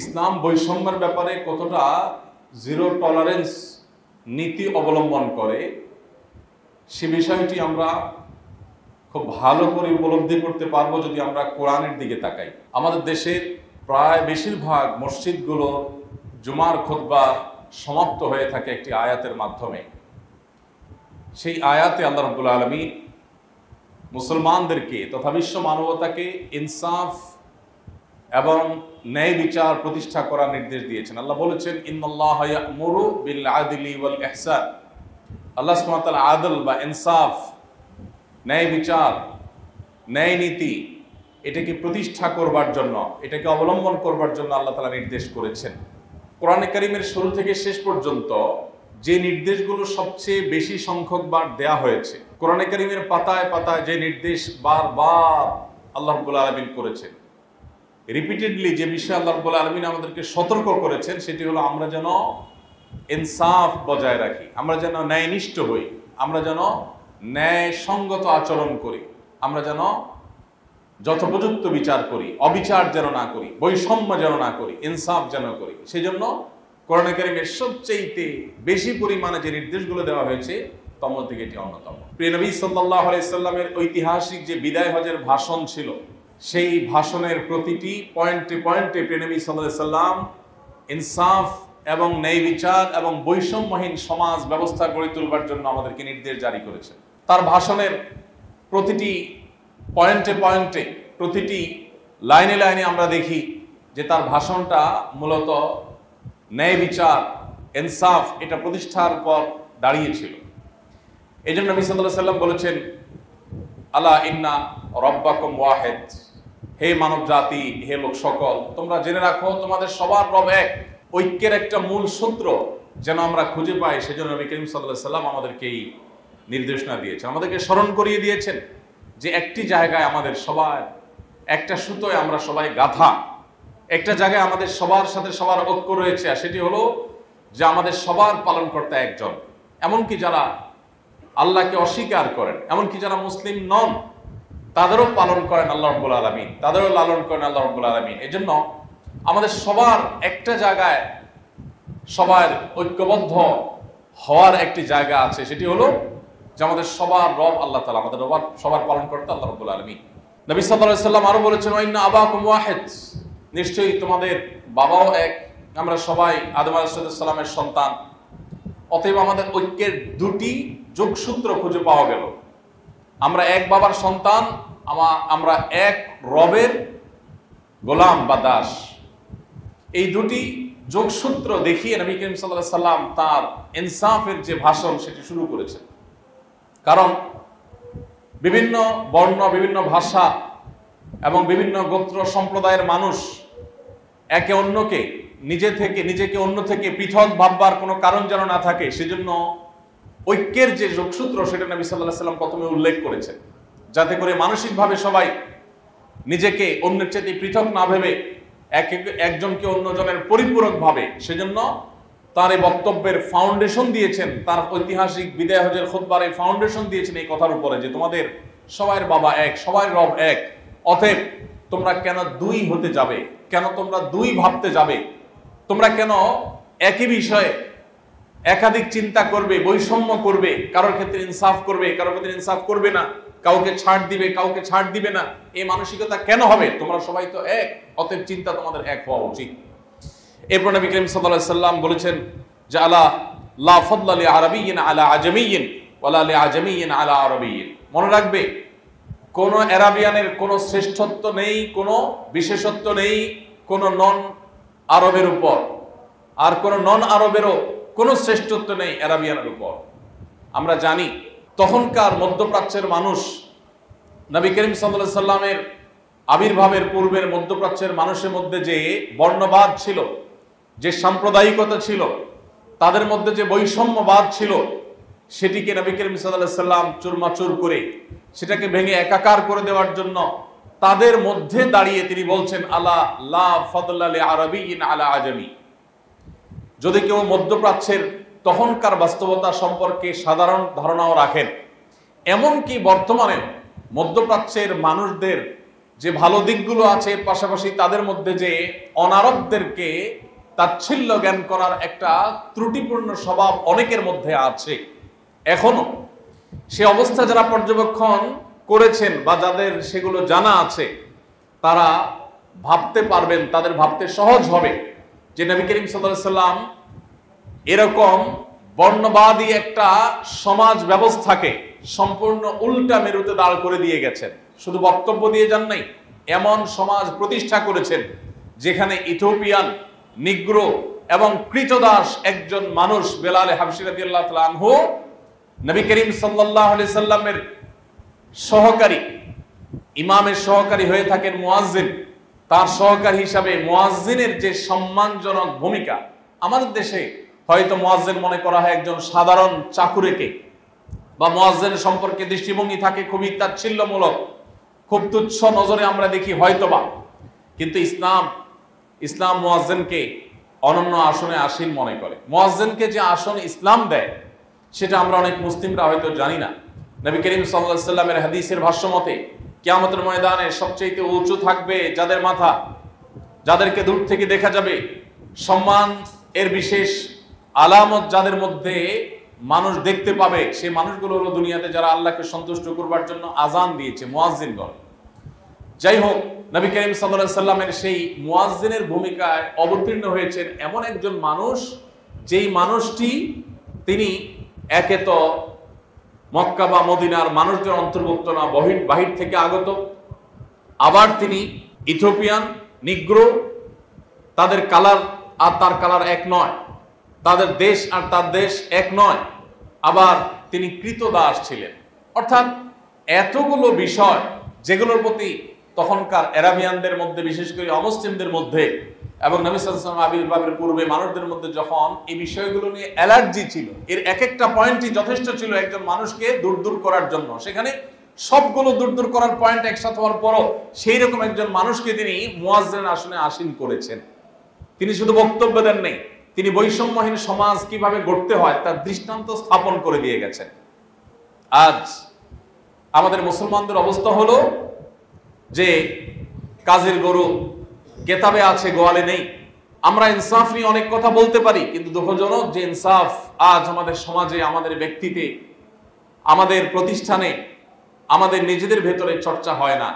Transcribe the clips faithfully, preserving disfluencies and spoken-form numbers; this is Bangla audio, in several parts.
ইসলাম বৈষম্যের ব্যাপারে কতটা জিরো টলারেন্স নীতি অবলম্বন করে সে বিষয়টি আমরা খুব ভালো করে উপলব্ধি করতে পারবো যদি আমরা কোরআনের দিকে তাকাই। আমাদের দেশের প্রায় বেশিরভাগ মসজিদগুলো জুমার খুতবা সমাপ্ত হয়ে থাকে একটি আয়াতের মাধ্যমে। সেই আয়াতে আল্লাহ রাব্বুল আলামিন মুসলমানদেরকে তথা বিশ্ব মানবতাকে ইনসাফ এবং ন্যায় বিচার প্রতিষ্ঠা করার নির্দেশ দিয়েছেন। আল্লাহ বলেছেন ইন্নাল্লাহ ইয়া'মুরু বিল আদলি ওয়াল ইহসান। আল্লাহ সুবহানাহু ওয়া তাআলা আদল বা ইনসাফ, ন্যায় বিচার, ন্যায় নীতি এটাকে প্রতিষ্ঠা করবার জন্য, এটাকে অবলম্বন করবার জন্য আল্লাহ তাআলা নির্দেশ করেছেন। কোরআনে কারিমের শুরু থেকে শেষ পর্যন্ত যে নির্দেশগুলো সবচেয়ে বেশি সংখ্যক বার দেয়া হয়েছে, কোরআনে কারিমের পাতায় পাতায় যে নির্দেশ বারবার আল্লাহ রাব্বুল আলামিন করেছেন, রিপিটেডলি যে বিষয়ে আল্লাহ রাব্বুল আলামিন আমাদেরকে সতর্ক করেছেন সেটি হলো আমরা যেন ইনসাফ বজায় রাখি, আমরা যেন ন্যায়নিষ্ঠ হই, আমরা যেন ন্যায়সঙ্গত আচরণ করি, আমরা যেন যথোপযুক্ত বিচার করি, অবিচার যেন না করি, বৈষম্য যেন না করি, ইনসাফ যেন করি। সেই জন্য কোরআন কারিমের সবচেয়ে বেশি পরিমাণে যে নির্দেশগুলো দেওয়া হয়েছে তার মধ্যে এটি অন্যতম। প্রিয় নবী সাল্লাল্লাহু আলাইহি সাল্লামের ঐতিহাসিক যে বিদায় হজের ভাষণ ছিল, সেই ভাষণের প্রতিটি পয়েন্টে পয়েন্টে প্রিয় নবী সাল্লাল্লাহু আলাইহি সাল্লাম ইনসাফ এবং ন্যায় বিচার এবং বৈষম্যহীন সমাজ ব্যবস্থা গড়ে তুলবার জন্য আমাদেরকে নির্দেশ জারি করেছেন। তার ভাষণের প্রতিটি পয়েন্টে পয়েন্টে, প্রতিটি লাইনে লাইনে আমরা দেখি যে তার ভাষণটা মূলত ন্যায় বিচার, ইনসাফ এটা প্রতিষ্ঠার পর দাঁড়িয়েছিল। এই জন্য নবী সাল্লাল্লাহু আলাইহি সাল্লাম বলেছেন আলা ইন্না রব্বাকুম ওয়াহিদ, হে মানব জাতি, হে লোক সকল, তোমরা জেনে রাখো তোমাদের সবার রব এক। ঐক্যের একটা মূল সূত্র যেন আমরা খুঁজে পাই সেজন্য নবী করিম সাল্লাল্লাহু আলাইহি সাল্লাম আমাদেরকে এই নির্দেশনা দিয়েছেন, আমাদেরকে স্মরণ করিয়ে দিয়েছেন যে একটি জায়গায় আমাদের সবার একটা সুতোয় আমরা সবাই গাঁথা, একটা জায়গায় আমাদের সবার সাথে সবার ঐক্য রয়েছে, আর সেটি হলো যে আমাদের সবার পালনকর্তা একজন। এমনকি যারা আল্লাহকে অস্বীকার করেন, এমনকি যারা মুসলিম নন তাদেরও পালন করেন আল্লাহ রাব্বুল আলামিন, তাদেরও লালন করেন আল্লাহ রাব্বুল আলামিন। এই জন্য আমাদের সবার একটা জায়গায় সবার ঐক্যবদ্ধ হওয়ার একটি জায়গা আছে, সেটি হলো যে আমাদের সবার রব আল্লাহ তাআলা, আমাদের রব সবার পালনকর্তা আল্লাহ রাব্বুল আলামিন। নবী সাল্লাল্লাহু আলাইহি সাল্লাম আরো বলেছেন ইন্না আবাকুম ওয়াহিদ, নিশ্চয়ই তোমাদের বাবাও এক, আমরা সবাই আদম আলাইহিস সালামের সন্তান, অতএব আমাদের ঐক্যের দুটি যোগসূত্র খুঁজে পাওয়া গেল। আমরা এক বাবার সন্তান, আমরা এক রবের গোলাম বা দাস। এই দুটি যোগসূত্র দেখিয়ে নবী করিম সাল্লাল্লাহু আলাইহি সাল্লাম তার ইনসাফের যে ভাষণ সেটি শুরু করেছেন। কারণ বিভিন্ন বর্ণ, বিভিন্ন ভাষা এবং বিভিন্ন গোত্র সম্প্রদায়ের মানুষ একে অন্যকে নিজে থেকে নিজেকে অন্য থেকে পৃথক ভাববার কোনো কারণ যেন না থাকে, সেজন্য ঐক্যের যে যোগসূত্র সেটা নবী সাল্লাল্লাহু আলাইহি সাল্লাম প্রথমে উল্লেখ করেছেন, যাতে করে মানসিকভাবে সবাই নিজেকে অন্যের চাইতে পৃথক না ভেবে এক একজনকে অন্যজনের পরিপূরক ভাবে, সেজন্য তার এই বক্তব্যের ফাউন্ডেশন দিয়েছেন, তার ঐতিহাসিক বিদায় হজের খুতবার এই ফাউন্ডেশন দিয়েছেন এই কথার উপরে যে তোমাদের সবার বাবা এক, সবার রব এক, অতএব তোমরা কেন দুই হতে যাবে, কেন তোমরা দুই ভাবতে যাবে, তোমরা কেন একই বিষয়ে একাধিক চিন্তা করবে, বৈষম্য করবে, কারোর ক্ষেত্রে ইনসাফ করবে, কারোর ক্ষেত্রে ইনসাফ করবে না, কাউকে ছাড় দিবে, কাউকে ছাড় দিবে না, এই মানসিকতা কেন হবে? তোমরা সবাই তো এক, অতএব চিন্তা তোমাদের এক হওয়া উচিত। এরপর নবী করিম সাল্লাল্লাহু আলাইহি সাল্লাম বলেছেন যে আলা লা ফাদলা লি আরাবিয়্যিন আলা আজামিয়্যিন ওয়ালা লি আজামিয়্যিন আলা আরাবিয়্যিন, মনে রাখবে কোনো আরাবিয়ানের কোনো শ্রেষ্ঠত্ব নেই, কোনো বিশেষত্ব নেই কোনো নন আরবের উপর, আর কোনো নন আরবেরও কোনো শ্রেষ্ঠত্ব নেই আরাবিয়ানের উপর। আমরা জানি তখনকার মধ্যপ্রাচ্যের মানুষ নবী করিম সাল্লাল্লাহু আলাইহি সাল্লামের আবির্ভাবের পূর্বের মধ্যপ্রাচ্যের মানুষের মধ্যে যে বর্ণবাদ ছিল, যে সাম্প্রদায়িকতা ছিল, তাদের মধ্যে যে বৈষম্যবাদ ছিল, সেটিকে নবী করিম সাল্লাল্লাহু আলাইহি সাল্লাম চুরমাচুর করে সেটাকে ভেঙে একাকার করে দেওয়ার জন্য তাদের মধ্যে দাঁড়িয়ে তিনি বলছেন আলা লা ফাদলা লি আরাবিয়্যিন আলা আজামি। যদি কেউ মধ্যপ্রাচ্যের তখনকার বাস্তবতা সম্পর্কে সাধারণ ধারণাও রাখেন, এমনকি বর্তমানে মধ্যপ্রাচ্যের মানুষদের যে ভালো দিকগুলো আছে পাশাপাশি তাদের মধ্যে যে অনারবদেরকে তাচ্ছিল্য জ্ঞান করার একটা ত্রুটিপূর্ণ স্বভাব অনেকের মধ্যে আছে এখনো। সে অবস্থা যারা পর্যবেক্ষণ করেছেন বা যাদের সেগুলো জানা আছে তারা ভাবতে পারবেন, তাদের ভাবতে সহজ হবে যে নবী করিম সাল্লাল্লাহু আলাইহি সাল্লাম এরকম বর্ণবাদী একটা সমাজ ব্যবস্থাকে সম্পূর্ণ উল্টা মেরুতে দাঁড় করে দিয়ে গেছেন। শুধু বক্তব্য দিয়ে যান নাই, এমন সমাজ প্রতিষ্ঠা করেছেন যেখানে ইথিওপিয়ান নিগ্রো এবং কৃতদাস একজন মানুষ বেলাল হাবশী রাদিয়াল্লাহু তাআলা আনহু নবী করিম সাল্লাল্লাহু আলাইহি সাল্লামের সহকারী, ইমামের সহকারী হয়ে থাকেন মুয়াজ্জিন। তার সহকারী হিসাবে মুয়াজ্জিনের যে সম্মানজনক ভূমিকা, আমাদের দেশে হয়তো মুয়াজ্জিন মনে করা হয় একজন সাধারণ চাকুরেকে, বা মুয়াজ্জিন সম্পর্কে দৃষ্টিভঙ্গি থাকে খুবই তাচ্ছিল্যমূলক, খুব তুচ্ছ নজরে আমরা দেখি হয়তোবা। কিন্তু ইসলাম ইসলাম মুয়াজ্জিনকে অনন্য আসনে আসীন মনে করে। মুয়াজ্জিনকে যে আসন ইসলাম দেয় সেটা আমরা অনেক মুসলিমরা হয়তো জানি না। নবী করিম সাল্লাল্লাহু আলাইহি সাল্লামের হাদিসের ভাষ্যমতে কিয়ামতের ময়দানে সবচেয়ে উঁচু থাকবে যাদের মাথা, যাদেরকে দূর থেকে দেখা যাবে, সম্মান এর বিশেষ আলামত যাদের মধ্যে মানুষ দেখতে পাবে, সেই মানুষগুলো হলো দুনিয়াতে যারা আল্লাহকে সন্তুষ্ট করবার জন্য আজান দিয়েছে, মুয়াজ্জিনগণ। যাই হোক, নবী করিম সাল্লাল্লাহু আলাইহি সাল্লামের সেই মুয়াজ্জিনের ভূমিকায় অবতীর্ণ হয়েছেন এমন একজন মানুষ, যেই মানুষটি তিনি একে তো মক্কা বা মদিনার মানুষদের অন্তর্ভুক্ত না, বহির বাহির থেকে আগত, আবার তিনি ইথিওপিয়ান নিগ্রো, তাদের কালার আর তার কালার এক নয়, তাদের দেশ আর তার দেশ এক নয়, আবার তিনি কৃতদাস ছিলেন। অর্থাৎ এতগুলো বিষয় যেগুলোর প্রতি তখনকার আরাবিয়ানদের মধ্যে, বিশেষ করে অমুসলিমদের মধ্যে এবং নবী সাল্লাল্লাহু আলাইহি ওয়াসাল্লাম আবির্ভাবের পূর্বে মানুষদের মধ্যে যখন এই বিষয়গুলো নিয়ে অ্যালার্জি ছিল, এর এক একটা পয়েন্টই যথেষ্ট ছিল একজন মানুষকে দূর দূর করার জন্য। সেখানে সবগুলো দূর দূর করার পয়েন্ট একসাথে হওয়ার পরও সেই রকম একজন মানুষকে তিনি মুয়াজ্জিন আসনে আসীন করেছেন। তিনি শুধু বক্তব্য দেন নাই, তিনি বৈষম্যহীন সমাজ কিভাবে গড়তে হয় তার দৃষ্টান্ত স্থাপন করে দিয়ে গেছেন। আজ আমাদের মুসলমানদের অবস্থা হলো যে কাজের গরু কেতাবে আছে গোয়ালে নেই। আমরা ইনসাফ নিয়ে অনেক কথা বলতে পারি, কিন্তু দুঃখজনক যে ইনসাফ আজ আমাদের সমাজে, আমাদের ব্যক্তিতে, আমাদের প্রতিষ্ঠানে, আমাদের নিজেদের ভেতরে চর্চা হয় না।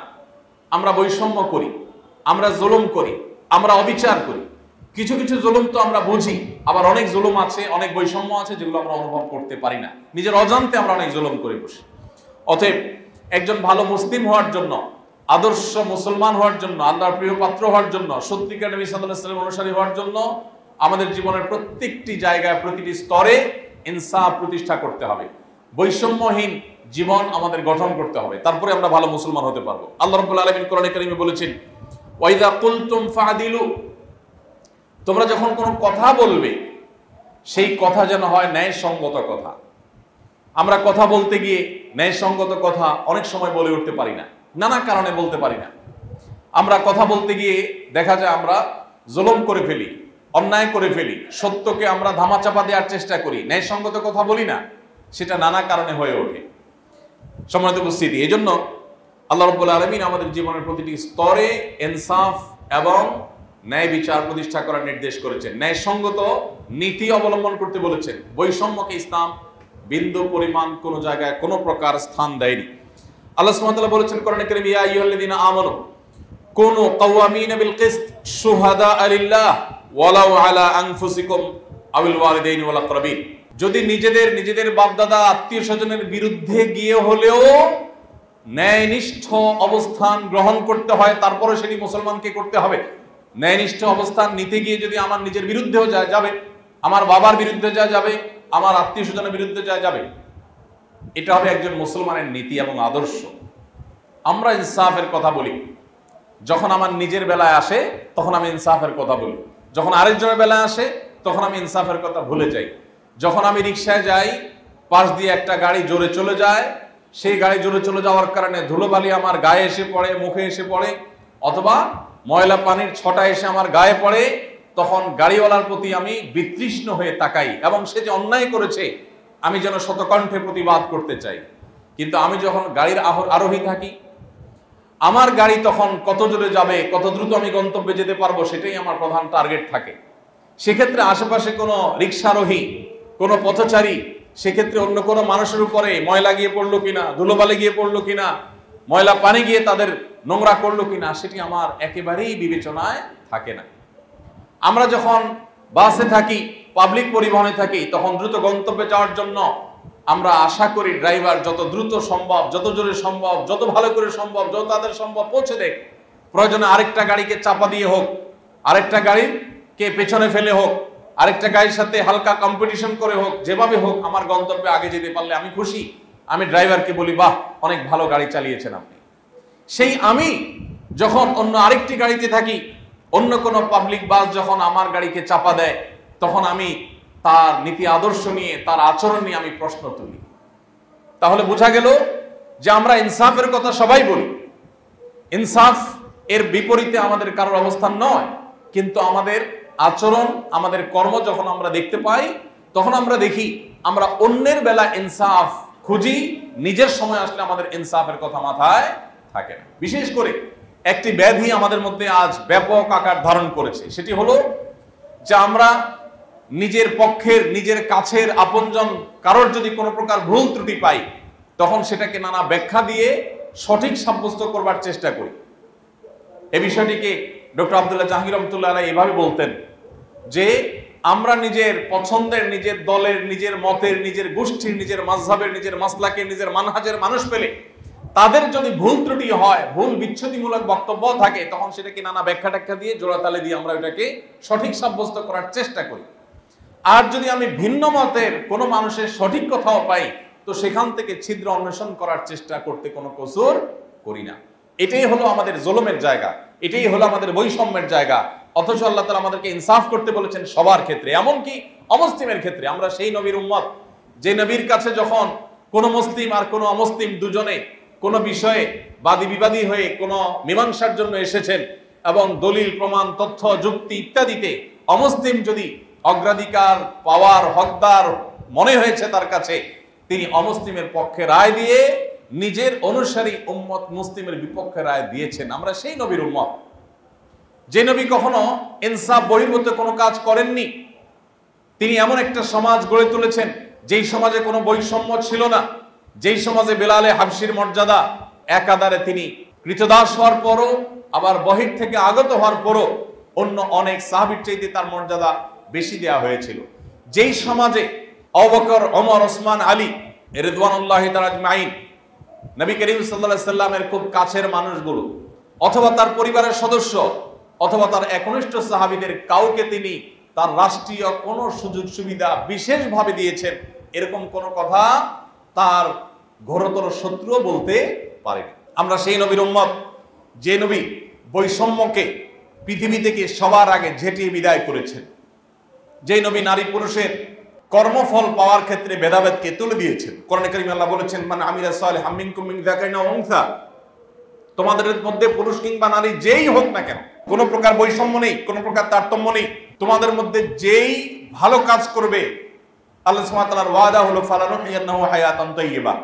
আমরা বৈষম্য করি, আমরা জুলুম করি, আমরা অবিচার করি। কিছু কিছু জুলুম তো আমরা বুঝি, আবার অনেক জুলুম আছে, অনেক বৈষম্য আছে যেগুলো আমরা অনুভব করতে পারি না, নিজের অজান্তে আমরা অনেক জুলুম করে বসি। অতএব একজন ভালো মুসলিম হওয়ার জন্য, আদর্শ মুসলমান হওয়ার জন্য, আল্লাহর প্রিয় পাত্র হওয়ার জন্য, সত্যিকার নবী সাল্লাল্লাহু আলাইহি ওয়াসাল্লামের অনুসারী হওয়ার জন্য আমাদের জীবনের প্রত্যেকটি জায়গায়, প্রতিটি স্তরে ইনসাফ প্রতিষ্ঠা করতে হবে। বৈষম্যহীন জীবন আমাদের গঠন করতে হবে, তারপরে আমরা ভালো মুসলমান হতে পারবো। আল্লাহ রাব্বুল আলামিন কোরআনে কারিমে বলেছেন, ওয়া ইযা কুলতুম ফাদিলু, তোমরা যখন কোনো কথা বলবে সেই কথা যেন হয় ন্যায়সঙ্গত কথা। আমরা কথা বলতে গিয়ে ন্যায়সঙ্গত কথা অনেক সময় বলে উঠতে পারি না, নানা কারণে বলতে পারি না। আমরা কথা বলতে গিয়ে দেখা যায় আমরা জুলুম করে ফেলি, অন্যায় করে ফেলি, সত্যকে আমরা ধামাচাপা দেওয়ার চেষ্টা করি, ন্যায়সঙ্গত কথা বলি না, সেটা নানা কারণে হয়ে ওঠে। সম্মানিত উপস্থিতি, এই জন্য আল্লাহ রাব্বুল আলামিন আমাদের জীবনের প্রতিটি স্তরে ইনসাফ এবং ন্যায় বিচার প্রতিষ্ঠা করার নির্দেশ করেছেন, ন্যায়সঙ্গত নীতি অবলম্বন করতে বলেছেন। বৈষম্যকে ইসলাম বিন্দু পরিমাণ কোনো জায়গায় কোনো প্রকার স্থান দেয়নি। আল্লাহ সুবহানাহু ওয়া তাআলা বলেছেন কোরআনে কারিমে, ইয়া আইয়ুহাল্লাযীনা আমানু কুনু কাওয়ামিনা বিল কিসত শুহাদা লিল্লাহ ওয়ালাউ আলা আনফুসিকুম আওল ওয়ালিদাইনি ওয়াল আকরাবিন। যদি নিজেদের নিজেদের বাপদাদা, আত্মীয় স্বজনের বিরুদ্ধে গিয়ে হলেও ন্যায়নিষ্ঠ অবস্থান গ্রহণ করতে হয়, তারপরে সেটি মুসলমানকে করতে হবে। ন্যায়নিষ্ঠ অবস্থান নিতে গিয়ে যদি আমার নিজের বিরুদ্ধেও যায় যাবে, আমার বাবার বিরুদ্ধে যায় যাবে, আমার আত্মীয় স্বজনের বিরুদ্ধে যায় যাবে, এটা হবে একজন মুসলমানের নীতি এবং আদর্শ। আমরা ইনসাফের কথা বলি, যখন আমার নিজের বেলায় আসে তখন আমি ইনসাফের কথা বলি, যখন আরেকজনের বেলায় আসে তখন আমি ইনসাফের কথা ভুলে যাই। যখন আমি রিক্সায় যাই, পাশ দিয়ে একটা গাড়ি জোরে চলে যায়, সেই গাড়ি জোরে চলে যাওয়ার কারণে ধুলোবালি আমার গায়ে এসে পড়ে, মুখে এসে পড়ে, অথবা ময়লা পানির ছটা এসে আমার গায়ে পড়ে, তখন গাড়িওয়ালার প্রতি আমি বিতৃষ্ণ হয়ে তাকাই এবং সে যে অন্যায় করেছে আমি যেন শতকণ্ঠে প্রতিবাদ করতে চাই। কিন্তু আমি যখন গাড়ির আরোহী থাকি, আমার গাড়ি তখন কত জোরে যাবে, কত দ্রুত আমি গন্তব্যে যেতে পারবো, সেটাই আমার প্রধান টার্গেট থাকে। সেক্ষেত্রে আশেপাশে কোনো রিক্সারোহী, কোনো পথচারী, সেক্ষেত্রে অন্য কোনো মানুষের উপরে ময়লা গিয়ে পড়লো কিনা, ধুলোবালি গিয়ে পড়লো কিনা, ময়লা পানি গিয়ে তাদের নোংরা করলো কিনা, সেটি আমার একেবারেই বিবেচনায় থাকে না। আমরা যখন বাসে থাকি, পাবলিক পরিবহনে থাকি, তখন দ্রুত গন্তব্যে যাওয়ার জন্য আমরা আশা করি ড্রাইভার যত দ্রুত সম্ভব, যত জোরে সম্ভব, যত ভালো করে সম্ভব, যত তাদের সম্ভব পৌঁছে দেয়। প্রয়োজনে আরেকটা গাড়িকে চাপা দিয়ে হোক, আরেকটা গাড়িকে পেছনে ফেলে হোক, আরেকটা গাড়ির সাথে হালকা কম্পিটিশন করে হোক, যেভাবে হোক আমার গন্তব্যে আগে যেতে পারলে আমি খুশি। আমি ড্রাইভারকে বলি, বাহ, অনেক ভালো গাড়ি চালিয়েছেন আপনি। সেই আমি যখন অন্য আরেকটি গাড়িতে থাকি, অন্য কোনো পাবলিক বাস যখন আমার গাড়িকে চাপা দেয়, তখন আমি তার নীতি আদর্শ নিয়ে, তার আচরণ নিয়ে আমি প্রশ্ন তুলি। তাহলে বোঝা গেল যে আমরা ইনসাফের কথা সবাই বলি, ইনসাফ এর বিপরীতে আমাদের কারোর অবস্থান নয়, কিন্তু আমাদের আচরণ, আমাদের কর্ম যখন আমরা দেখতে পাই, তখন আমরা দেখি আমরা অন্যের বেলা ইনসাফ খুঁজি, নিজের সময় আসলে আমাদের ইনসাফের কথা মাথায় থাকে না। বিশেষ করে একটি ব্যাধি আমাদের মধ্যে আজ ব্যাপক আকার ধারণ করেছে, সেটি হলো যে আমরা নিজের পক্ষের, নিজের কাছের আপনজন কারোর যদি কোনো প্রকার ভুল ত্রুটি পাই, তখন সেটাকে নানা ব্যাখ্যা দিয়ে সঠিক সাব্যস্ত করবার চেষ্টা করি। এ বিষয়টিকে ডক্টর আব্দুল্লাহ জাহাঙ্গীর রহমতুল্লাহ আলাইহি এভাবে বলতেন যে আমরা নিজের পছন্দের, নিজের দলের, নিজের মতের, নিজের গোষ্ঠীর, নিজের মাযহাবের, নিজের মাসলাকের, নিজের মানহাজের মানুষ পেলে তাদের যদি ভুল ত্রুটি হয়, ভুল বিচ্ছুতিমূলক বক্তব্য থাকে, তখন সেটাকে নানা ব্যাখ্যা ট্যাখ্যা দিয়ে জোড়াতালে দিয়ে আমরা ওটাকে সঠিক সাব্যস্ত করার চেষ্টা করি। আর যদি আমি ভিন্ন মতের কোনো মানুষের সঠিক কথাও পাই, তো সেখান থেকে ছিদ্র অন্বেষণ করার চেষ্টা করতে কোনো কসুর করি না। এটাই হলো আমাদের জুলুমের জায়গা, এটাই হলো আমাদের বৈষম্যের জায়গা। অথচ আল্লাহ তাআলা আমাদেরকে ইনসাফ করতে বলেছেন সবার ক্ষেত্রে, এমনকি অমুসলিমের ক্ষেত্রে। আমরা সেই নবীর উম্মত যে নবীর কাছে যখন কোনো মুসলিম আর কোনো অমুসলিম দুজনে কোনো বিষয়ে বাদী বিবাদী হয়ে কোনো মীমাংসার জন্য এসেছেন এবং দলিল প্রমাণ, তথ্য, যুক্তি ইত্যাদিতে অমুসলিম যদি অগ্রাধিকার পাওয়ার হকদার মনে হয়েছে তার কাছে, তিনি অমুসলিমের পক্ষে রায় দিয়ে নিজের অনুসারী উম্মত মুসলিমের বিপক্ষে রায় দিয়েছেন। আমরা সেই নবীর উম্মত যে নবী কখনো ইনসাফ বহির্ভূত কোনো কাজ করেননি। তিনি এমন একটা সমাজ গড়ে তুলেছেন যেই সমাজে কোনো বৈষম্য ছিল না, যেই সমাজে বেলালে হাবশির মর্যাদা একাধারে তিনি কৃতদাস হওয়ার পরও আবার বহির থেকে আগত হওয়ার পরও অন্য অনেক সাহাবীর চাইতে তার মর্যাদা বেশি দেয়া হয়েছিল। যেই সমাজে আবু বকর, ওমর, ওসমান, আলী রিদওয়ানুল্লাহি তাআলা আজমাইন, নবী করিম সাল্লাল্লাহু আলাইহি সাল্লামের খুব কাছের মানুষগুলো অথবা তার পরিবারের সদস্য অথবা তার একনিষ্ঠ সাহাবীদের কাউকে তিনি তার রাষ্ট্রীয় কোনো সুযোগ সুবিধা বিশেষভাবে দিয়েছেন, এরকম কোনো কথা তার ঘোরতর শত্রুও বলতে পারেনি। আমরা সেই নবীর উম্মত যে নবী বৈষম্যকে পৃথিবী থেকে সবার আগে ঝেঁটিয়ে বিদায় করেছেন, যে নবী নারী পুরুষের কর্মফল পাওয়ার ক্ষেত্রে ভেদাভেদকে তুলে দিয়েছেন। কোরআনে কারিমে আল্লাহ বলেছেন, মান আমিলা সালিহাম মিনকুম মিন যাকারিন আও উনসা, তোমাদের মধ্যে পুরুষ কিংবা নারী যেই হোক না কেন কোনো প্রকার বৈষম্য নেই, কোনো প্রকার তারতম্য নেই। তোমাদের মধ্যে যেই ভালো কাজ করবে, আল্লাহ সুবহানাহু ওয়া তাআলার ওয়াদা হলো ফালানুহইয়ান্নাহু হায়াতান তাইয়্যিবা,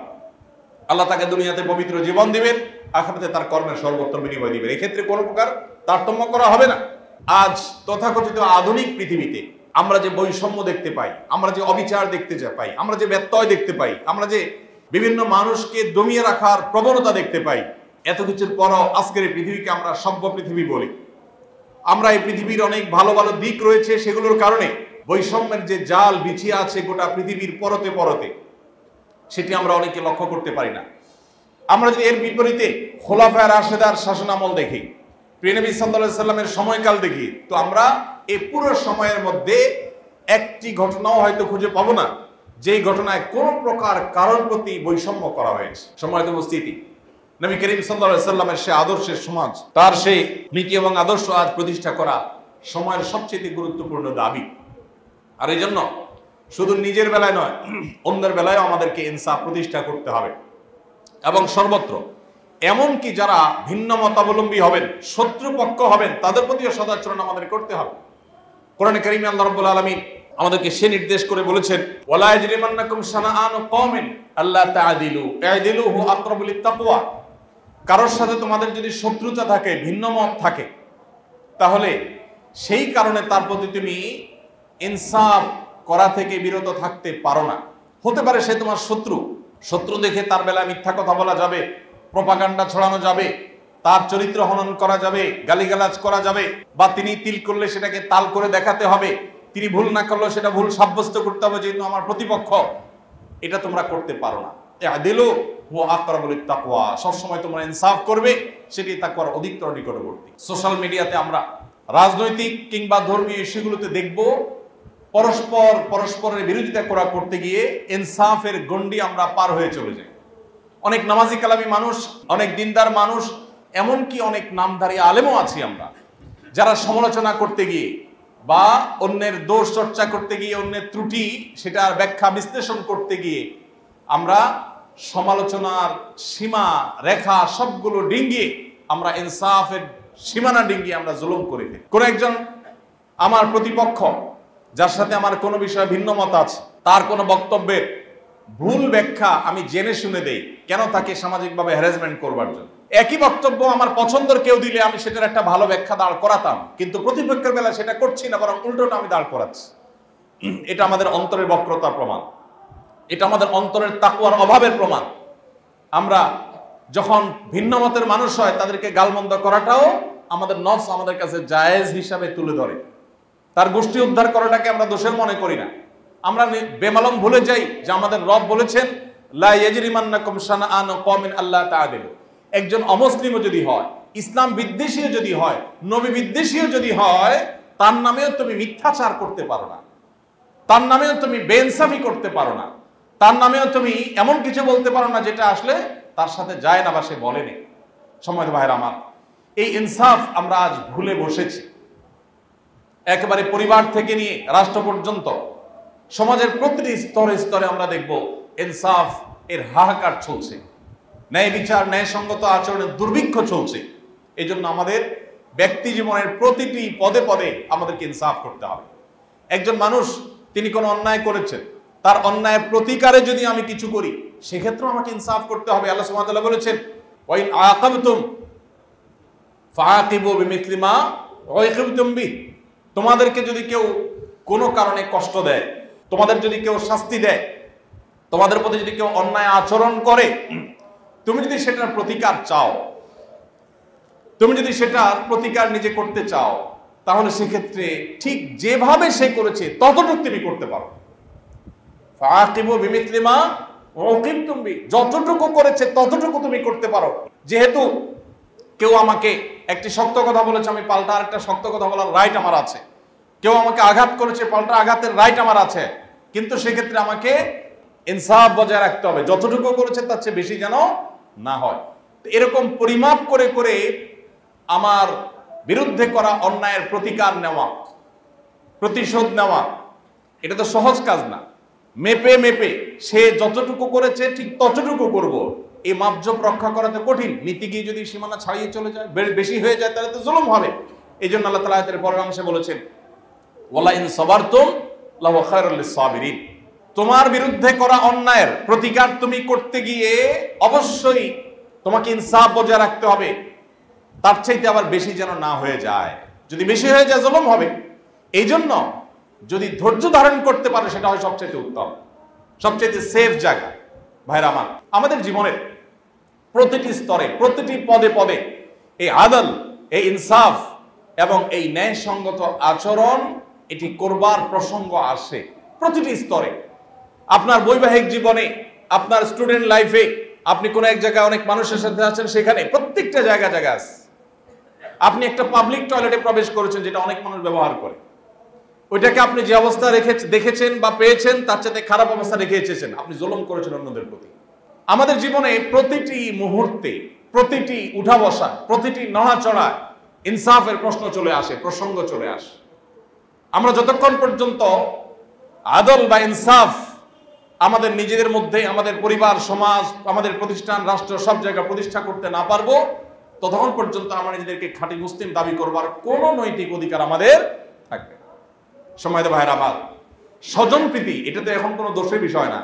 আল্লাহ তাকে দুনিয়াতে পবিত্র জীবন দিবেন, আখিরাতে তার কর্মের সর্বোত্তম বিনিময় দিবেন। এই ক্ষেত্রে কোনো প্রকার তারতম্য করা হবে না। আজ তথাকথিত আধুনিক পৃথিবীতে আমরা যে বৈষম্য দেখতে পাই, আমরা যে অবিচার দেখতে পাই, আমরা যে ব্যত্যয় দেখতে পাই, আমরা যে বিভিন্ন মানুষকে দমিয়ে রাখার প্রবণতা দেখতে পাই, এত কিছুর পরও আজকের এই পৃথিবীকে আমরা সভ্য পৃথিবী বলি। আমরা এই পৃথিবীর অনেক ভালো ভালো দিক রয়েছে, সেগুলোর কারণে বৈষম্যের যে জাল বিছিয়ে আছে গোটা পৃথিবীর পরতে পরতে, সেটি আমরা অনেকে লক্ষ্য করতে পারি না। আমরা যদি এর বিপরীতে খোলাফায়ে রাশেদার শাসনামল দেখি, প্রিয় নবী সাল্লাল্লাহু আলাইহি সাল্লামের সময়কাল দেখি, তো আমরা এই পুরো সময়ের মধ্যে একটি ঘটনাও হয়তো খুঁজে পাবো না যেই ঘটনায় কোন প্রকার কারোর প্রতি বৈষম্য করা হয়েছে। সম্মানিত উপস্থিতি, নবী করিম সাল্লাল্লাহু আলাইহি সাল্লামের সেই আদর্শের সমাজ, তার সেই নীতি এবং আদর্শ আজ প্রতিষ্ঠা করা সময়ের সবচেয়ে গুরুত্বপূর্ণ দাবি। আর এই জন্য শুধু নিজের বেলায় নয়, অন্যের বেলায় আমাদেরকে ইনসাফ প্রতিষ্ঠা করতে হবে এবং সর্বত্র, এমনকি যারা ভিন্ন মতাবলম্বী হবেন, শত্রুপক্ষ হবেন, তাদের প্রতিও সদাচরণ আমাদের করতে হবে। কোরআন কারিমে আল্লাহ রাব্বুল আলামিন আমাদেরকে সে নির্দেশ করে বলেছেন, ওয়ালা ইয়াজরিমান্নাকুম শানাআনু কওমিন আল্লা তা'দিলু ই'দিলু হুয়া আকরাবু লিত-তাকওয়া, কারোর সাথে তোমাদের যদি শত্রুতা থাকে, ভিন্ন মত থাকে, তাহলে সেই কারণে তার প্রতি তুমি ইনসাফ করা থেকে বিরত থাকতে পারো না। হতে পারে সে তোমার শত্রু, শত্রু দেখে তার বেলা মিথ্যা কথা বলা যাবে, প্রপাগান্ডা ছড়ানো যাবে, তার চরিত্র হনন করা যাবে, গালিগালাজ করা যাবে, বা তিনি তিল করলে সেটাকে তাল করে দেখাতে হবে, তিনি ভুল না করলেও সেটা ভুল সাব্যস্ত করতে হবে যেহেতু আমার প্রতিপক্ষ। এটা তোমরা করতে পারো না। আদিলু ওয়া আকরাবুত তাকওয়া, সবসময় তোমরা ইনসাফ করবে, সেটি তাকওয়ার অধিকতর নিকটবর্তী। সোশ্যাল মিডিয়াতে আমরা রাজনৈতিক কিংবা ধর্মীয় ইস্যুগুলোতে দেখব পরস্পর পরস্পরের বিরোধিতা করা করতে গিয়ে ইনসাফের গণ্ডি আমরা পার হয়ে চলে যাই। অনেক নামাজি কালামী মানুষ, অনেক দিনদার মানুষ, এমনকি অনেক নামধারী আলেমও আছি আমরা, যারা সমালোচনা করতে গিয়ে বা অন্যের দোষ চর্চা করতে গিয়ে, অন্যের ত্রুটি সেটার ব্যাখ্যা বিশ্লেষণ করতে গিয়ে আমরা সমালোচনার সীমা রেখা সবগুলো ডিঙ্গিয়ে আমরা ইনসাফের সীমানা ডিঙ্গিয়ে আমরা জুলুম করে ফেলি। কোনো একজন আমার প্রতিপক্ষ, যার সাথে আমার কোনো বিষয়ে ভিন্ন মত আছে, তার কোনো বক্তব্যের ভুল ব্যাখ্যা আমি জেনে শুনে দেই, কেন তাকে সামাজিকভাবে হ্যারাসমেন্ট করবার জন্য। একই বক্তব্য আমার পছন্দের কেউ দিলে আমি সেটার একটা ভালো ব্যাখ্যা দাঁড় করাতাম, কিন্তু প্রতিপক্ষের বেলা সেটা করছি না, বরং উল্টোটা আমি দাঁড় করাচ্ছি। এটা আমাদের অন্তরের বক্রতার প্রমাণ, এটা আমাদের অন্তরের তাকওয়ার অভাবের প্রমাণ। আমরা যখন ভিন্ন মতের মানুষ হয়, তাদেরকে গালমন্দ করাটাও আমাদের নফস আমাদের কাছে জায়েজ হিসাবে তুলে ধরে, তার গোষ্ঠী উদ্ধার করাটাকে আমরা দোষের মনে করি না। আমরা বেমালম ভুলে যাই যে আমাদের রব বলেছেন লা ইয়াজরিমান্নাকুম শানাআন কওমিন আল্লাহ তাআদিল। একজন অমুসলিমও যদি হয়, ইসলাম বিদ্বেষীও যদি হয়, নবী বিদ্বেষীও যদি হয়, তার নামেও তুমি মিথ্যাচার করতে পারো না, তার নামেও তুমি বেইনসাফি করতে পারো না, তার নামেও তুমি এমন কিছু বলতে পারো না যেটা আসলে তার সাথে যায় না বা সে বলেনি। সম্মানিত ভাইরা আমার, এই ইনসাফ আমরা আজ ভুলে বসেছি। একেবারে পরিবার থেকে নিয়ে রাষ্ট্র পর্যন্ত সমাজের প্রতিটি স্তরে স্তরে আমরা দেখব ইনসাফ এর হাহাকার চলছে, ন্যায় বিচার, ন্যায়সঙ্গত আচরণের দুর্ভিক্ষ চলছে। এই জন্য আমাদের ব্যক্তি জীবনের প্রতিটি পদে পদে আমাদেরকে ইনসাফ করতে হবে। একজন মানুষ তিনি কোনো অন্যায় করেছেন, তার অন্যায়ের প্রতিকারে যদি আমি কিছু করি, সেক্ষেত্রেও আমাকে ইনসাফ করতে হবে। আল্লাহ সুবহানাহু ওয়া তাআলা বলেছেন ওয়াইন আকাবতুম ফাআকিবু বিমিসলি মা উকিবতুম বিহি। তোমাদেরকে যদি কেউ কোনো কারণে কষ্ট দেয়, তোমাদের যদি কেউ শাস্তি দেয়, তোমাদের প্রতি যদি কেউ অন্যায় আচরণ করে, তুমি যদি সেটার প্রতিকার চাও, তুমি যদি সেটার প্রতিকার নিজে করতে চাও, তাহলে সেক্ষেত্রে ঠিক যেভাবে সে করেছে ততটুকু তুমি করতে পারো। যতটুকু করেছে ততটুকু তুমি করতে পারো। যেহেতু কেউ আমাকে একটি শক্ত কথা বলেছে, আমি পাল্টা আরেকটা শক্ত কথা বলার রাইট আমার আছে। কেউ আমাকে আঘাত করেছে, পাল্টা আঘাতের রাইট আমার আছে, কিন্তু সেক্ষেত্রে আমাকে ইনসাফ বজায় রাখতে হবে। যতটুকু করেছে তার চেয়ে বেশি যেন না হয়। এরকম পরিমাপ করে করে আমার বিরুদ্ধে করা অন্যায়ের প্রতিকার নেওয়া, প্রতিশোধ নেওয়া, এটা তো সহজ কাজ না। মেপে মেপে সে যতটুকু করেছে ঠিক ততটুকু করব, এই মাপজোপ রক্ষা করা তো কঠিন। নীতি গিয়ে যদি সীমানা ছাড়িয়ে চলে যায়, বেশি হয়ে যায়, তাহলে তো জুলুম হবে। এই জন্য আল্লাহ তাআলা এর পরের অংশে বলেছেন ওয়ালা ইন সাবারতুম লাহু খায়রুল লিসসাবিরিন। তোমার বিরুদ্ধে করা অন্যায়ের প্রতিকার তুমি করতে গিয়ে অবশ্যই তোমাকে ইনসাফ বজায় রাখতে হবে, তার চাইতে আবার বেশি যেন না হয়ে যায়। যদি বেশি হয়ে যায় জুলুম হবে। এই জন্য যদি ধৈর্য ধারণ করতে পারো, সেটা হয় সবচেয়ে উত্তম, সবচেয়ে সেফ জায়গা। ভাইরা আমার, আমাদের জীবনের প্রতিটি স্তরে, প্রতিটি পদে পদে এই আদল, এই ইনসাফ এবং এই ন্যায়সঙ্গত আচরণ, এটি করবার প্রসঙ্গ আসে প্রতিটি স্তরে। আপনার বৈবাহিক জীবনে, আপনার স্টুডেন্ট লাইফে, আপনি কোনো এক জায়গায় অনেক মানুষের সাথে আছেন, সেখানে প্রত্যেকটা জায়গা জায়গা আছে। আপনি একটা পাবলিক টয়লেটে প্রবেশ করেছেন, যেটা অনেক মানুষ ব্যবহার করে, ওইটাকে আপনি যে অবস্থা রেখে দেখেছেন বা পেয়েছেন, তার চাইতে খারাপ অবস্থা রেখে এসেছেন, আপনি জুলুম করেছেন অন্যদের প্রতি। আমাদের জীবনে প্রতিটি মুহূর্তে, প্রতিটি উঠা বসা, প্রতিটি নড়াচড়া ইনসাফের প্রশ্ন চলে আসে, প্রসঙ্গ চলে আসে। আমরা যতক্ষণ পর্যন্ত আদল বা ইনসাফ আমাদের নিজেদের মধ্যে, আমাদের পরিবার, সমাজ, আমাদের প্রতিষ্ঠান, রাষ্ট্র, সব জায়গা প্রতিষ্ঠা করতে না পারবো, ততক্ষণ পর্যন্ত আমরা নিজেদেরকে খাঁটি মুসলিম দাবি করবার কোনো নৈতিক অধিকার আমাদের থাকবে। সময়ের ভাইয়ের আমার, স্বজন প্রীতি এটা তো এখন কোনো দোষের বিষয় না।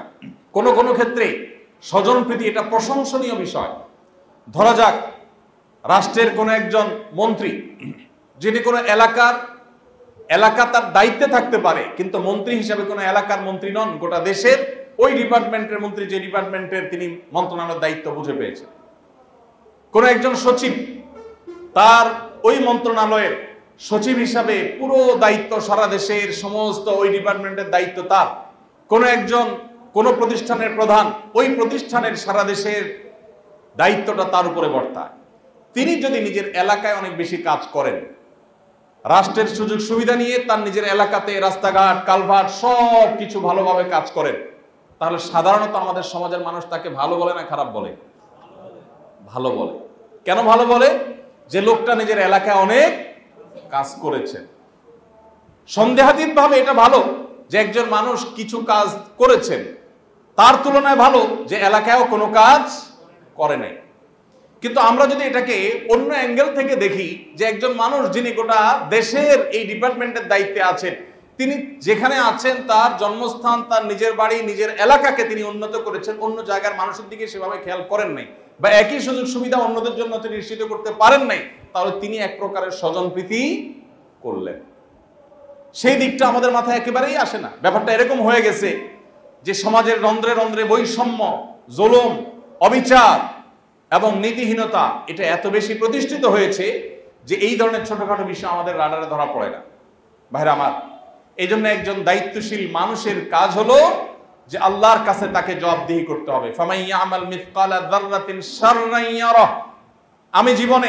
কোনো কোনো ক্ষেত্রে স্বজন প্রীতি এটা প্রশংসনীয় বিষয়। ধরা যাক রাষ্ট্রের কোনো একজন মন্ত্রী, যিনি কোনো এলাকার এলাকা তার দায়িত্বে থাকতে পারে, কিন্তু মন্ত্রী হিসাবে কোনো এলাকার মন্ত্রী নন, গোটা দেশের ওই ডিপার্টমেন্টের মন্ত্রী যে ডিপার্টমেন্টের তিনি মন্ত্রণালয়ের দায়িত্ব বুঝে পেয়েছেন। কোনো একজন সচিব, তার ওই মন্ত্রণালয়ের সচিব হিসাবে পুরো দায়িত্ব, সারা দেশের সমস্ত ওই ডিপার্টমেন্টের দায়িত্ব তার। কোনো একজন কোনো প্রতিষ্ঠানের প্রধান, ওই প্রতিষ্ঠানের সারা দেশের দায়িত্বটা তার উপরে বর্তায়। তিনি যদি নিজের এলাকায় অনেক বেশি কাজ করেন, রাষ্ট্রের সুযোগ সুবিধা নিয়ে তার নিজের এলাকাতে রাস্তাঘাট, কালভার্ট সব কিছু ভালোভাবে কাজ করেন, তাহলে সাধারণত আমাদের সমাজের মানুষ তাকে ভালো বলে না খারাপ বলে? ভালো বলে। কেন ভালো বলে? যে লোকটা নিজের এলাকায় অনেক কাজ করেছে। সন্দেহাতীত ভাবে এটা ভালো যে একজন মানুষ কিছু কাজ করেছেন, তার তুলনায় ভালো যে এলাকায়ও কোনো কাজ করে নাই। কিন্তু আমরা যদি এটাকে অন্য অ্যাঙ্গেল থেকে দেখি, যে একজন মানুষ যিনি গোটা দেশের এই ডিপার্টমেন্টের দায়িত্বে আছেন, তিনি যেখানে আছেন তার জন্মস্থান, তার নিজের বাড়ি, নিজের এলাকাকে তিনি উন্নত করেছেন, অন্য জায়গার মানুষের দিকে সেভাবে খেয়াল করেন নাই, বা একই সুযোগ সুবিধা অন্যদের জন্য তিনি নিশ্চিত করতে পারেন নাই, তাহলে তিনি এক প্রকারের স্বজনপ্রীতি করলেন। সেই দিকটা আমাদের মাথায় একেবারেই আসে না। ব্যাপারটা এরকম হয়ে গেছে যে সমাজের রন্ধ্রে রন্ধ্রে বৈষম্য, জুলুম, অবিচার এবং নীতিহীনতা এটা এত বেশি প্রতিষ্ঠিত হয়েছে যে এই ধরনের ছোটখাটো বিষয় আমাদের রাডারে ধরা পড়ে না। ভাইরা আমার, এই জন্য একজন দায়িত্বশীল মানুষের কাজ হলো যে আল্লাহর কাছে তাকে জবাবদিহি করতে হবে। আমি জীবনে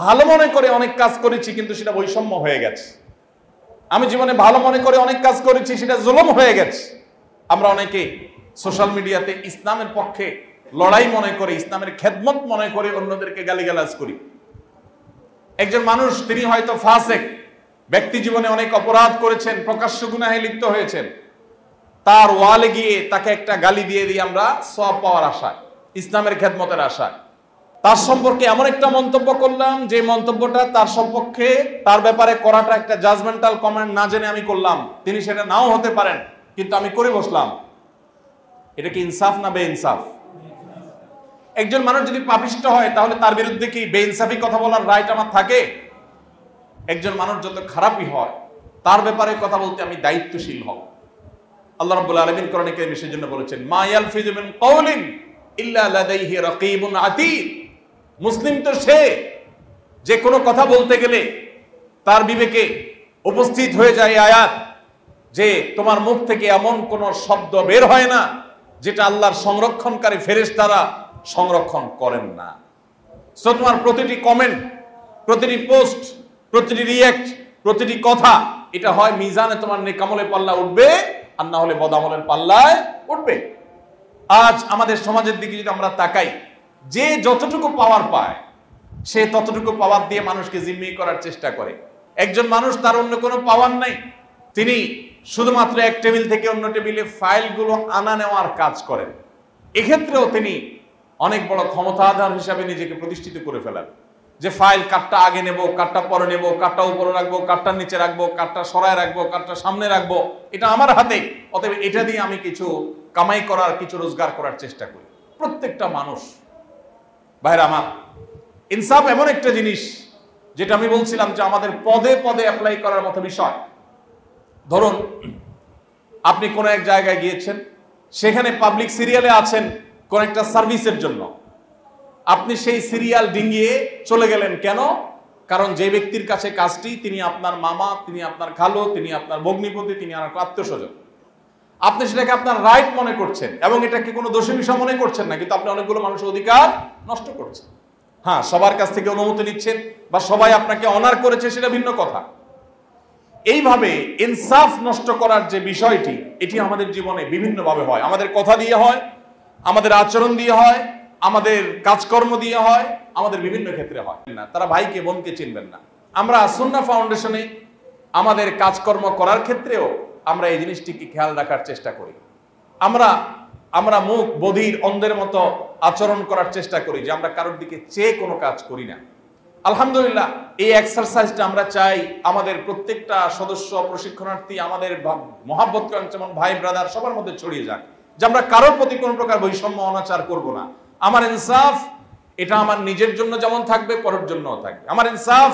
ভালো মনে করে অনেক কাজ করেছি, কিন্তু সেটা বৈষম্য হয়ে গেছে। আমি জীবনে ভালো মনে করে অনেক কাজ করেছি, সেটা জুলুম হয়ে গেছে। আমরা অনেকে সোশ্যাল মিডিয়াতে ইসলামের পক্ষে লড়াই মনে করে, ইসলামের খেদমত মনে করে অন্যদেরকে গালিগালাজ করি। একজন মানুষ তিনি হয়তো ফাসিক, ব্যক্তি জীবনে অনেক অপরাধ করেছেন, প্রকাশ্য গুনাহে লিপ্ত হয়েছেন, তার ওয়ালে গিয়ে তাকে একটা গালি দিয়ে দিই আমরা সওয়াব পাওয়ার আশায়, ইসলামের খেদমতের আশায়। তার সম্পর্কে এমন একটা মন্তব্য করলাম যে মন্তব্যটা তার সম্পর্কে, তার ব্যাপারে করাটা একটা জাজমেন্টাল কমেন্ট না জেনে আমি করলাম, তিনি সেটা নাও হতে পারেন, কিন্তু আমি করে বসলাম। এটা কি ইনসাফ না বেইনসাফ? একজন মানুষ যদি পাপিষ্ট হয়, তাহলে তার বিরুদ্ধে কি বেইনসাফি কথা বলার রাইট আমার থাকে? একজন মানুষ যত খারাপই হয়, তার ব্যাপারে কথা বলতে আমি দায়িত্বশীল হব। আল্লাহ রাব্বুল আলামিন কোরআনে কারিমে সেজন্য বলেছেন, মা ইয়ালফিযু মিন কওলিন ইল্লা লাদাইহি রাকীবুন আতীদ। মুসলিম তো সে, যে কোনো কথা বলতে গেলে তার বিবেকে উপস্থিত হয়ে যায় আয়াত, যে তোমার মুখ থেকে এমন কোনো শব্দ বের হয় না যেটা আল্লাহর সংরক্ষণকারী ফেরেশতারা সংরক্ষণ করেন না। সো তোমার প্রতিটি কমেন্ট, প্রতিটি পোস্ট, প্রতিটি রিয়াক্ট, প্রতিটি কথা, এটা হয় মিজানে তোমার নেকামলে পাল্লা উঠবে, আর না হলে বদামলের পাল্লায় উঠবে। আজ আমাদের সমাজের দিকে যদি আমরা তাকাই, যে যতটুকু পাওয়ার পায় সে ততটুকু পাওয়ার দিয়ে মানুষকে জিম্মি করার চেষ্টা করে। একজন মানুষ, তার অন্য কোনো পাওয়ার নাই, তিনি শুধুমাত্র এক টেবিল থেকে অন্য টেবিলে ফাইলগুলো আনা নেওয়ার কাজ করেন। এক্ষেত্রেও তিনি অনেক বড় ক্ষমতাধার হিসাবে নিজেকে প্রতিষ্ঠিত করে ফেলেন, যে ফাইল কাটটা আগে নেব, কাটটা পরে নেব, কাটটা উপরে রাখবো, কাটটার নিচে রাখবো, কাটটা সরায় রাখবো, কাটটা সামনে রাখবো, এটা আমার হাতে, অতএব এটা দিয়ে আমি কিছু কামাই করার, কিছু রোজগার করার চেষ্টা করি। প্রত্যেকটা মানুষ। ভাইরা আমার, ইনসাফ এমন একটা জিনিস যেটা আমি বলছিলাম যে আমাদের পদে পদে অ্যাপ্লাই করার মতো বিষয়। ধরুন আপনি কোনো এক জায়গায় গিয়েছেন, সেখানে পাবলিক সিরিয়ালে আছেন কোন একটা সার্ভিসের জন্য। আপনি সেই সিরিয়াল ডিঙিয়ে চলে গেলেন কেন? কারণ যে ব্যক্তির কাছে কাজটি, তিনি আপনার মামা, তিনি আপনার খালো, তিনি আপনার ভগ্নিপতি, তিনি আপনার আত্মীয়স্বজন। আপনি সেটাকে আপনার রাইট মনে করছেন এবং এটাকে কোনো দোষের বিষয় মনে করছেন না, কিন্তু আপনি অনেকগুলো মানুষের অধিকার নষ্ট করছেন। হ্যাঁ, সবার কাছ থেকে অনুমতি নিচ্ছেন বা সবাই আপনাকে অনার করেছে, সেটা ভিন্ন কথা। এইভাবে ইনসাফ নষ্ট করার যে বিষয়টি, এটি আমাদের জীবনে বিভিন্নভাবে হয়। আমাদের কথা দিয়ে হয়, আমাদের আচরণ দিয়ে হয়, আমাদের কাজকর্ম দিয়ে হয়, আমাদের বিভিন্ন ক্ষেত্রে হয় না। তারা ভাইকে বোনকে চিনবেন না। আমরা আস সুন্নাহ ফাউন্ডেশনে আমাদের কাজকর্ম করার ক্ষেত্রেও আমরা এই জিনিসটিকে খেয়াল রাখার চেষ্টা করি। আমরা আমরা মুখ বধির অন্ধের মতো আচরণ করার চেষ্টা করি, যে আমরা কারোর দিকে চেয়ে কোনো কাজ করি না। আলহামদুলিল্লাহ, এই এক্সারসাইজটা আমরা চাই আমাদের প্রত্যেকটা সদস্য, প্রশিক্ষণার্থী, আমাদের মহাব্বত যেমন ভাই ব্রাদার সবার মধ্যে ছড়িয়ে যাক, যে আমরা কারোর প্রতি কোনো প্রকার বৈষম্য, অনাচার করব না। আমার ইনসাফ এটা আমার নিজের জন্য যেমন থাকবে, পরের জন্যও থাকবে। আমার ইনসাফ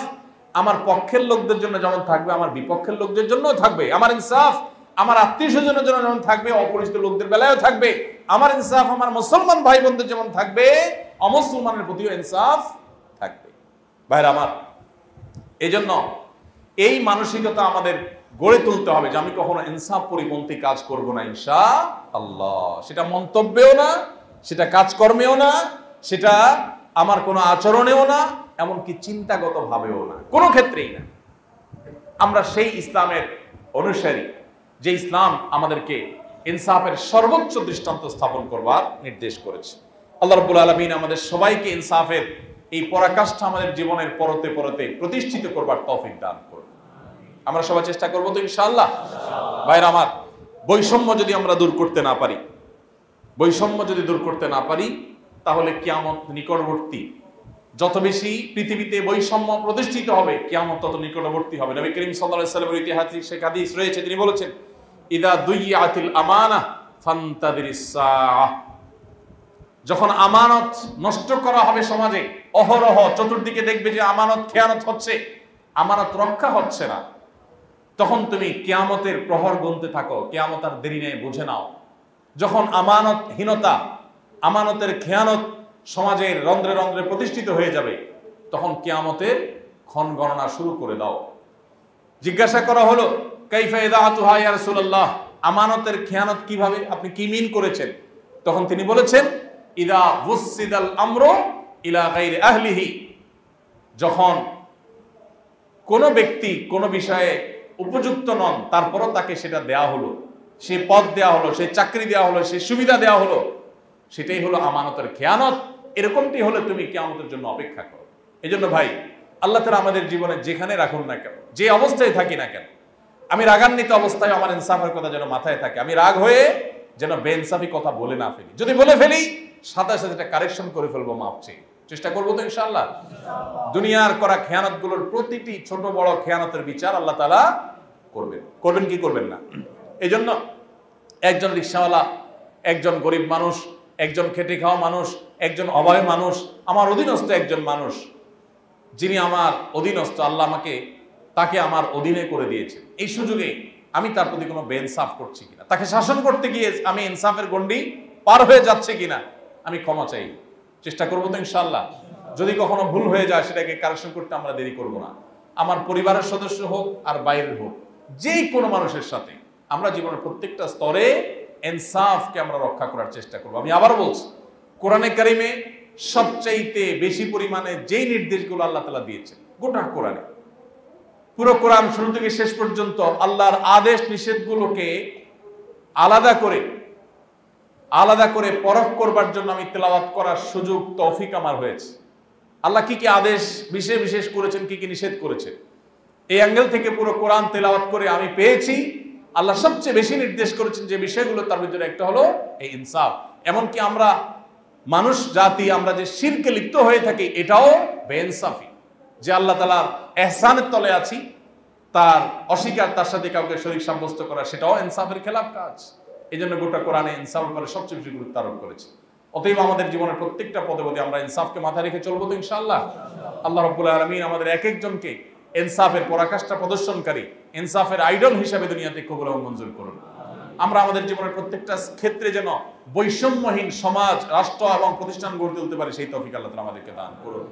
আমার পক্ষের লোকদের জন্য যেমন থাকবে, আমার বিপক্ষের লোকদের জন্যও থাকবে। আমার ইনসাফ আমার আত্মীয় স্বজনের জন্য যেমন থাকবে, অপরিচিত লোকদের বেলায়ও থাকবে। আমার ইনসাফ আমার মুসলমান ভাই বোনদের যেমন থাকবে, অমুসলমানের প্রতিও ইনসাফ থাকবে। ভাইরা আমার, এজন্য এই মানসিকতা আমাদের গড়ে তুলতে হবে যে আমি কখনো ইনসাফ পরিপন্থী কাজ করব না ইনশাআল্লাহ। সেটা মন্তব্যেও না, সেটা কাজকর্মেও না, সেটা আমার কোনো আচরণেও না, এমনকি চিন্তাগত ভাবেও না, কোনো ক্ষেত্রেই না। আমরা সেই ইসলামের অনুসারী যে ইসলাম আমাদেরকে ইনসাফের সর্বোচ্চ দৃষ্টান্ত স্থাপন করবার নির্দেশ করেছে। আল্লাহ রাব্বুল আলামিন আমাদের সবাইকে ইনসাফের এই পরাকাষ্ঠা আমাদের জীবনের পরতে পরতে প্রতিষ্ঠিত করবার তৌফিক দান করুন। আমরা সবাই চেষ্টা করবো তো ইনশাআল্লাহ। ভাইরা আমার, বৈষম্য যদি আমরা দূর করতে না পারি বৈষম্য যদি দূর করতে না পারি তাহলে কিয়ামত নিকটবর্তী। যত বেশি পৃথিবীতে বৈষম্য প্রতিষ্ঠিত হবে, কিয়ামত তত নিকটবর্তী হবে। নবী করিম সাল্লাল্লাহু আলাইহি ওয়াসাল্লামের ঐতিহাসিক সে হাদিস রয়েছে, তিনি বলেছেন, ইদা দুইয়াতিল আমানাহ ফান্তাদিরিস সাআহ। যখন আমানত নষ্ট করা হবে সমাজে, অহরহ চতুর্দিকে দেখবে যে আমানত খেয়ানত হচ্ছে, আমানত রক্ষা হচ্ছে না, তখন তুমি কিয়ামতের প্রহর গুনতে থাকো। কিয়ামত আর দেরি নেই, বুঝে নাও। যখন আমানতহীনতা, আমানতের খেয়ানত সমাজের রন্ধ্রে রন্ধ্রে প্রতিষ্ঠিত হয়ে যাবে, তখন কিয়ামতের ক্ষণ গণনা শুরু করে দাও। জিজ্ঞাসা করা হলো, কাইফা ইদাআতুহা ইয়া রাসূলুল্লাহ, আমানতের খেয়ানত কিভাবে আপনি কি মিন করেছেন? তখন তিনি বলেছেন, ইদা বুসিদাল আমরু ইলা গায়রি আহলিহি। যখন কোনো ব্যক্তি কোনো বিষয়ে উপযুক্ত নন, তারপরও তাকে সেটা দেয়া হলো, সে পদ দেয়া হলো, সে চাকরি দেয়া হলো, সে সুবিধা দেয়া হলো, সেটাই হলো আমানতের খেয়ানত। এরকমটি হলে তুমি কিয়ামতের জন্য অপেক্ষা করো। এই জন্য ভাই, আল্লাহ তাআলা আমাদের জীবনে যেখানে রাখুন না কেন, যে অবস্থায় থাকি না কেন, আমি রাগান্বিত অবস্থায় আমার ইনসাফের কথা যেন মাথায় থাকে। আমি রাগ হয়ে যেন বেইনসাফি কথা বলে না ফেলি। যদি বলে ফেলি, সাথে সাথে এটা কারেকশন করে ফেলবো, মাপ চেয়ে। চেষ্টা করবো তো ইনশাআল্লাহ। দুনিয়ার করা খেয়ানতগুলোর প্রতিটি ছোট বড় খেয়ানতের বিচার আল্লাহ তাআলা করবেন। করবেন কি করবেন না? এই জন্য একজন রিক্সাওয়ালা, একজন গরিব মানুষ, একজন খেটে খাওয়া মানুষ, একজন অভাবী মানুষ, আমার অধীনস্থ একজন মানুষ, যিনি আমার অধীনস্থ, আল্লাহ আমাকে তাকে আমার অধীনে করে দিয়েছেন। এই সুযোগে আমি তার প্রতি কোনো বেইনসাফ করছি কিনা, তাকে শাসন করতে গিয়ে আমি ইনসাফের গণ্ডি পার হয়ে যাচ্ছে কিনা, আমি ক্ষমা চাই। চেষ্টা করবো তো ইনশাআল্লাহ। যদি কখনো ভুল হয়ে যায়, সেটাকে কারেকশন করতে আমরা দেরি করব না। আমার পরিবারের সদস্য হোক আর বাইরের হোক, যে কোনো মানুষের সাথে আমরা জীবনের প্রত্যেকটা স্তরে ইনসাফকে আমরা রক্ষা করার চেষ্টা করবো। আমি আবার বলছি, কোরআনে কারিমে সবচাইতে বেশি পরিমাণে যেই নির্দেশগুলো আল্লাহ তাআলা দিয়েছেন, গোটা কোরআনে, পুরো কোরআন শুরু থেকে শেষ পর্যন্ত আল্লাহর আদেশ নিষেধগুলোকে আলাদা করে আলাদা করে পরখ করবার জন্য আমি তেলাওয়াত করার সুযোগ তৌফিক আমার হয়েছে। আল্লাহ কি কি আদেশ বিশেষ বিশেষ করেছেন, কি কি নিষেধ করেছেন, এই অ্যাঙ্গেল থেকে পুরো কোরআন তেলাওয়াত করে আমি পেয়েছি আল্লাহ সবচেয়ে বেশি নির্দেশ করেছেন যে বিষয়গুলো, তার ভিতরে একটা হলো এই ইনসাফ। এমনকি আমরা মানুষ জাতি আমরা যে শিরকে লিপ্ত হয়ে থাকি, এটাও বেইনসাফি। যে আল্লাহ তাআলার এহসানের তলে আছি, তার অস্বীকার, তার সাথে কাউকে শরীক সাব্যস্ত করা, সেটাও ইনসাফের খেলাফ কাজ। এই জন্য গোটা কোরআনে ইনসাফের উপরে সবচেয়ে বেশি গুরুত্ব আরোপ করেছে। অতএব আমাদের জীবনের প্রত্যেকটা পদে পদে আমরা ইনসাফকে মাথায় রেখে চলবো তো ইনশাআল্লাহ। আল্লাহ রাব্বুল আলামিন আমাদের এক একজনকে ইনসাফের পরাকাষ্ঠা প্রদর্শনকারী, ইনসাফের আইডল হিসেবে দুনিয়াতে কবুল ও মঞ্জুর করুন। আমরা আমাদের জীবনের প্রত্যেকটা ক্ষেত্রে যেন বৈষম্যহীন সমাজ, রাষ্ট্র এবং প্রতিষ্ঠান গড়ে তুলতে পারি, সেই তৌফিক আল্লাহ তাআলা আমাদেরকে দান করুন।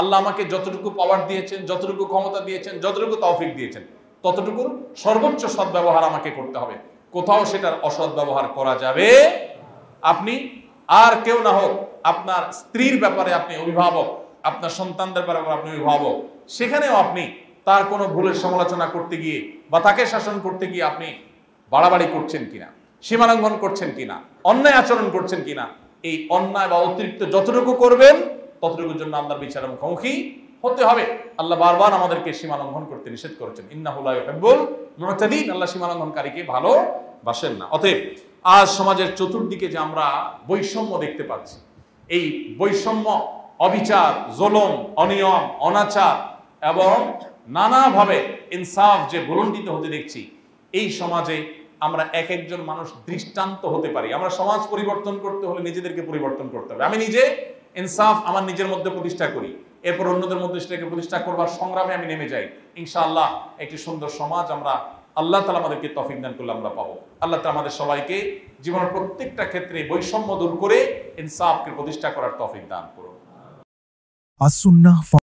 আল্লাহ আমাকে যতটুকু পাওয়ার দিয়েছেন, যতটুকু ক্ষমতা দিয়েছেন, যতটুকু তৌফিক দিয়েছেন, ততটুকুর সর্বোচ্চ সদ্ব্যবহার আমাকে করতে হবে। কোথাও সেটার অসৎ ব্যবহার করা যাবে। আপনি আর কেউ না হোক, আপনার স্ত্রীর ব্যাপারে আপনি অভিভাবক, আপনার সন্তানদের ব্যাপারে আপনি অভিভাবক, সেখানেও আপনি তার কোনো ভুলের সমালোচনা করতে গিয়ে বা তাকে শাসন করতে গিয়ে আপনি বাড়াবাড়ি করছেন কিনা, সীমালঙ্ঘন করছেন কিনা, অন্যায় আচরণ করছেন কিনা, এই অন্যায় বা অতিরিক্ত যতটুকু করবেন, ততটুকুর জন্য আল্লাহর বিচারের মুখোমুখি হতে হবে। আল্লাহ বারবার আমাদেরকে সীমালঙ্ঘন করতে নিষেধ করেছেন। ইন্নাহু লা ইউহিব্বুল মুতাদিন, আল্লাহ সীমালঙ্ঘনকারীকে ভালো বাসেন না। অতএব আজ সমাজের চতুর্দিকে যে আমরা বৈষম্য দেখতে পাচ্ছি, এই বৈষম্য, অবিচার, জুলুম, অনিয়ম, অনাচার এবং নানাভাবে ইনসাফ যে ভুলণ্ডিত হতে দেখছি, এই সমাজে আমরা এক একজন মানুষ দৃষ্টান্ত হতে পারি। আমরা সমাজ পরিবর্তন করতে হলে নিজেদেরকে পরিবর্তন করতে হবে। আমি নিজে ইনসাফ আমার নিজের মধ্যে প্রতিষ্ঠা করি, এরপর অন্যদের মধ্যে সেটাকে প্রতিষ্ঠা করবার সংগ্রামে আমি নেমে যাই, ইনশাআল্লাহ একটি সুন্দর সমাজ আমরা আল্লাহ তাআলা আমাদেরকে তৌফিক দান করলে আমরা পাবো। আল্লাহ তাআলা আমাদের সবাইকে জীবনের প্রত্যেকটা ক্ষেত্রে বৈষম্য দূর করে ইনসাফকে প্রতিষ্ঠা করার তৌফিক দান করুন। আস সুন্নাহ।